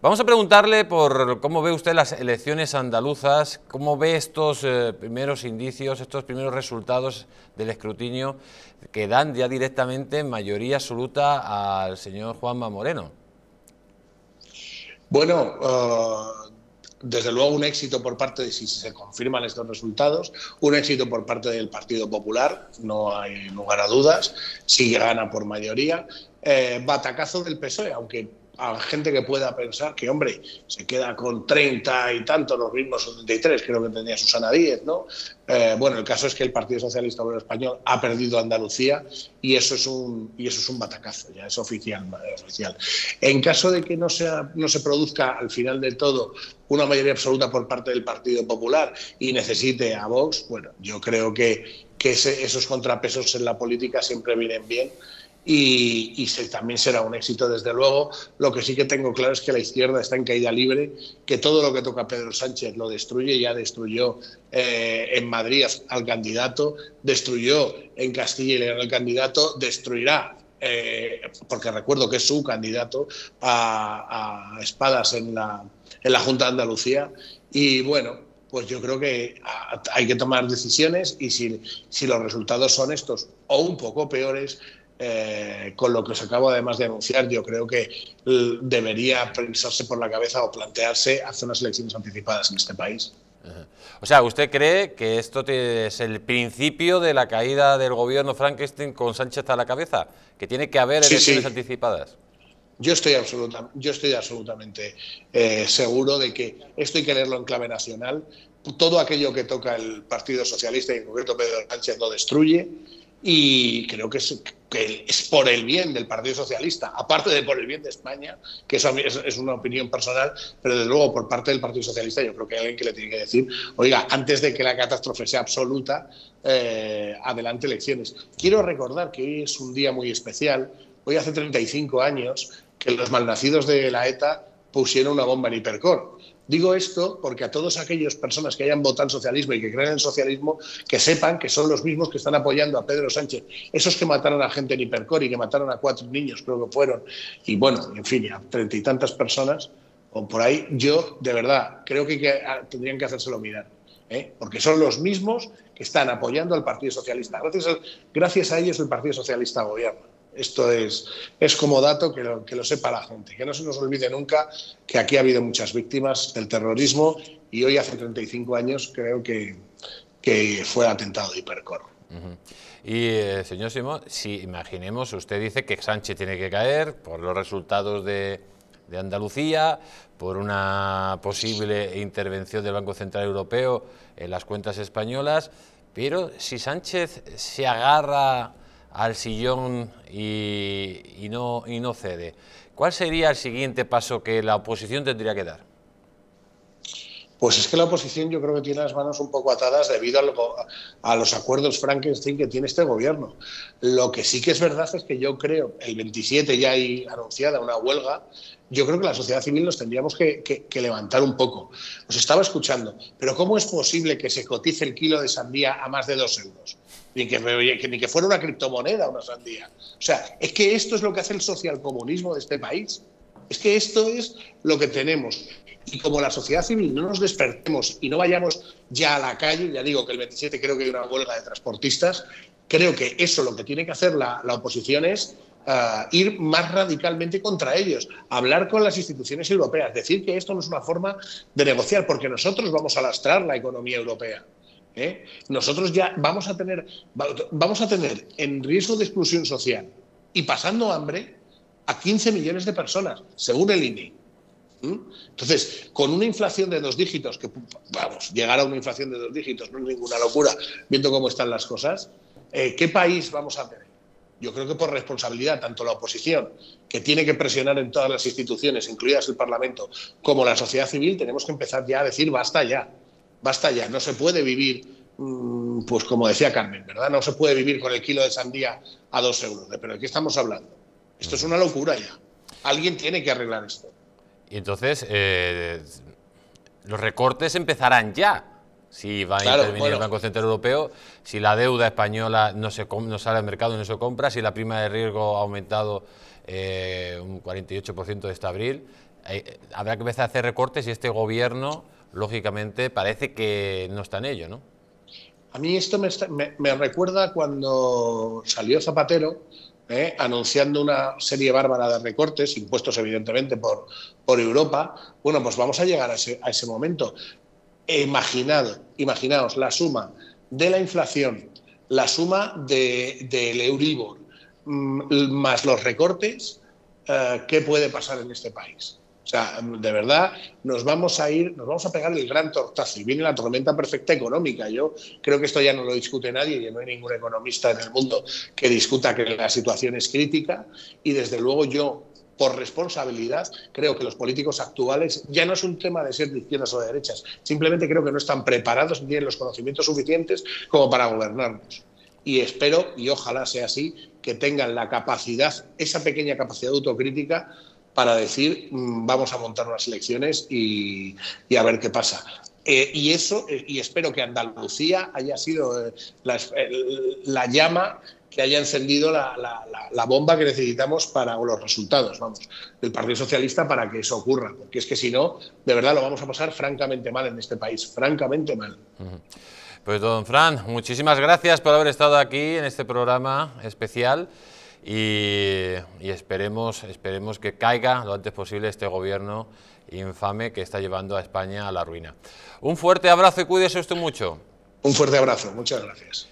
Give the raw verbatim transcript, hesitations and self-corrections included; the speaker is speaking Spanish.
Vamos a preguntarle por cómo ve usted las elecciones andaluzas, cómo ve estos eh, primeros indicios, estos primeros resultados del escrutinio que dan ya directamente mayoría absoluta al señor Juanma Moreno. Bueno, uh, desde luego un éxito por parte de, si se confirman estos resultados, un éxito por parte del Partido Popular, no hay lugar a dudas, sí gana por mayoría. Eh, batacazo del P S O E, aunque a gente que pueda pensar que, hombre, se queda con treinta y tanto, los mismos setenta y tres, creo que tenía Susana Díaz, ¿no? Eh, bueno, el caso es que el Partido Socialista Obrero Español ha perdido Andalucía y eso es un, y eso es un batacazo, ya es oficial, es oficial. En caso de que no, sea, no se produzca al final de todo una mayoría absoluta por parte del Partido Popular y necesite a Vox, bueno, yo creo que, que ese, esos contrapesos en la política siempre vienen bien. Y, y se, también será un éxito, desde luego. Lo que sí que tengo claro es que la izquierda está en caída libre, que todo lo que toca Pedro Sánchez lo destruye. Ya destruyó eh, en Madrid al candidato, destruyó en Castilla y León al candidato, destruirá, eh, porque recuerdo que es su candidato, a, a Espadas en la, en la Junta de Andalucía. Y bueno, pues yo creo que hay que tomar decisiones y si, si los resultados son estos o un poco peores, Eh, con lo que os acabo además de anunciar, yo creo que debería pensarse por la cabeza o plantearse hacer unas elecciones anticipadas en este país. Ajá. O sea, ¿usted cree que esto es el principio de la caída del gobierno Frankenstein con Sánchez a la cabeza? ¿Que tiene que haber elecciones sí, sí. anticipadas? Yo estoy, absoluta, yo estoy absolutamente eh, seguro de que esto hay que leerlo en clave nacional. Todo aquello que toca el Partido Socialista y en concreto Pedro Sánchez lo destruye. Y creo que es, que es por el bien del Partido Socialista, aparte de por el bien de España, que eso a mí es, es una opinión personal, pero desde luego por parte del Partido Socialista yo creo que hay alguien que le tiene que decir, oiga, antes de que la catástrofe sea absoluta, eh, adelante elecciones. Quiero recordar que hoy es un día muy especial, hoy hace treinta y cinco años que los malnacidos de la ETA pusieron una bomba en Hipercor. Digo esto porque a todas aquellas personas que hayan votado en socialismo y que creen en el socialismo, que sepan que son los mismos que están apoyando a Pedro Sánchez. Esos que mataron a gente en Hipercor y que mataron a cuatro niños, creo que fueron, y bueno, en fin, a treinta y tantas personas, o por ahí, yo de verdad creo que, que tendrían que hacérselo mirar, ¿eh? Porque son los mismos que están apoyando al Partido Socialista. Gracias a, gracias a ellos el Partido Socialista gobierna. Esto es, es como dato que lo, que lo sepa la gente, que no se nos olvide nunca que aquí ha habido muchas víctimas del terrorismo y hoy hace treinta y cinco años creo que, que fue el atentado de Hipercor. Uh-huh. Y eh, señor Simón, si imaginemos, usted dice que Sánchez tiene que caer por los resultados de, de Andalucía, por una posible intervención del Banco Central Europeo en las cuentas españolas, pero si Sánchez se agarra al sillón y, y, no, y no cede. ¿Cuál sería el siguiente paso que la oposición tendría que dar? Pues es que la oposición yo creo que tiene las manos un poco atadas debido a, lo, a los acuerdos Frankenstein que tiene este gobierno. Lo que sí que es verdad es que yo creo, el veintisiete ya hay anunciada una huelga, yo creo que la sociedad civil nos tendríamos que, que, que levantar un poco. Os estaba escuchando, pero ¿cómo es posible que se cotice el kilo de sandía a más de dos euros? Ni que, ni que fuera una criptomoneda una sandía. O sea, es que esto es lo que hace el socialcomunismo de este país. Es que esto es lo que tenemos. Y como la sociedad civil no nos despertemos y no vayamos ya a la calle, ya digo que el veintisiete creo que hay una huelga de transportistas, creo que eso lo que tiene que hacer la, la oposición es uh, ir más radicalmente contra ellos, hablar con las instituciones europeas, decir que esto no es una forma de negociar, porque nosotros vamos a lastrar la economía europea. ¿Eh? Nosotros ya vamos a tener vamos a tener en riesgo de exclusión social y pasando hambre a quince millones de personas, según el I N I. ¿Mm? Entonces, con una inflación de dos dígitos, que vamos, llegar a una inflación de dos dígitos no es ninguna locura, viendo cómo están las cosas, eh, ¿qué país vamos a tener? Yo creo que por responsabilidad, tanto la oposición, que tiene que presionar en todas las instituciones, incluidas el Parlamento, como la sociedad civil, tenemos que empezar ya a decir basta ya. Basta ya, no se puede vivir, pues como decía Carmen, ¿verdad? No se puede vivir con el kilo de sandía a dos euros. ¿Pero de qué estamos hablando? Esto es una locura ya. Alguien tiene que arreglar esto. Y entonces, eh, los recortes empezarán ya. Si va a claro, intervenir bueno. el Banco Central Europeo, si la deuda española no, se, no sale al mercado y no se compra, si la prima de riesgo ha aumentado eh, un cuarenta y ocho por ciento este abril, eh, habrá que empezar a hacer recortes y este gobierno, lógicamente, parece que no está en ello, ¿no? A mí esto me, está, me, me recuerda cuando salió Zapatero eh, anunciando una serie bárbara de recortes, impuestos evidentemente por, por Europa. Bueno, pues vamos a llegar a ese, a ese momento. Imaginad, imaginaos la suma de la inflación, la suma de, del Euribor, más los recortes, ¿qué puede pasar en este país? O sea, de verdad, nos vamos a ir, nos vamos a pegar el gran tortazo y viene la tormenta perfecta económica. Yo creo que esto ya no lo discute nadie y no hay ningún economista en el mundo que discuta que la situación es crítica y, desde luego, yo, por responsabilidad, creo que los políticos actuales, ya no es un tema de ser de izquierdas o de derechas, simplemente creo que no están preparados ni tienen los conocimientos suficientes como para gobernarnos. Y espero, y ojalá sea así, que tengan la capacidad, esa pequeña capacidad autocrítica para decir vamos a montar unas elecciones y, y a ver qué pasa. Eh, y eso, eh, y espero que Andalucía haya sido eh, la, eh, la llama que haya encendido la, la, la, la bomba que necesitamos para o los resultados, vamos, del Partido Socialista para que eso ocurra, porque es que si no, de verdad lo vamos a pasar francamente mal en este país, francamente mal. Uh-huh. Pues don Fran, muchísimas gracias por haber estado aquí en este programa especial y, y esperemos, esperemos que caiga lo antes posible este gobierno infame que está llevando a España a la ruina. Un fuerte abrazo y cuídese usted mucho. Un fuerte abrazo, muchas gracias.